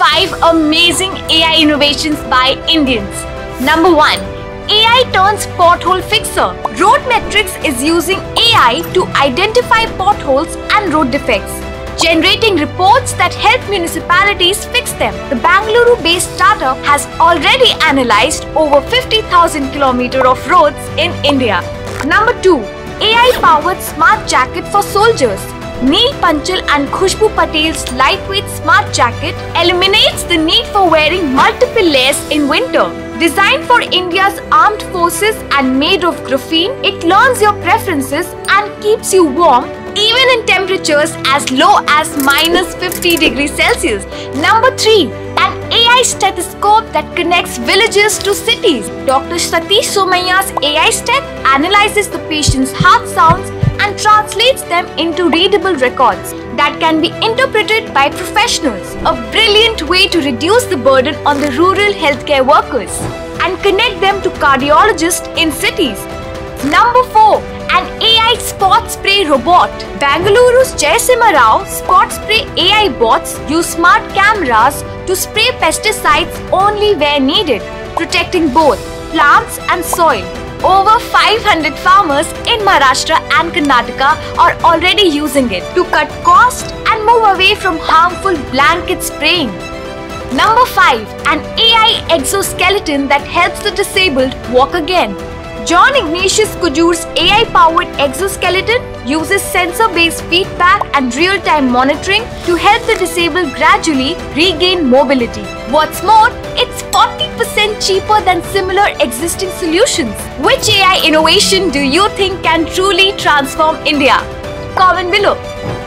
5 amazing AI innovations by Indians. Number 1. AI turns pothole fixer. RoadMetrics is using AI to identify potholes and road defects, generating reports that help municipalities fix them. The Bangalore-based startup has already analyzed over 50,000 kilometers of roads in India. Number 2. AI-powered smart jacket for soldiers. Neil Panchal and Khushbu Patel's lightweight smart jacket eliminates the need for wearing multiple layers in winter. Designed for India's armed forces and made of graphene, it learns your preferences and keeps you warm even in temperatures as low as -50°C. Number 3. An AI stethoscope that connects villages to cities. Dr. Satish Somaya's AI steth analyzes the patient's heart sounds and translates them into readable records that can be interpreted by professionals. A brilliant way to reduce the burden on the rural healthcare workers and connect them to cardiologists in cities. Number 4. An AI spot spray robot. Bengaluru's Jaisimarao spot spray AI bots use smart cameras to spray pesticides only where needed, protecting both plants and soil. Over 500 farmers in Maharashtra and Karnataka are already using it to cut costs and move away from harmful blanket spraying. Number 5. An AI exoskeleton that helps the disabled walk again. John Ignatius Kujur's AI-powered exoskeleton uses sensor-based feedback and real-time monitoring to help the disabled gradually regain mobility. What's more, it's 40% cheaper than similar existing solutions. Which AI innovation do you think can truly transform India? Comment below.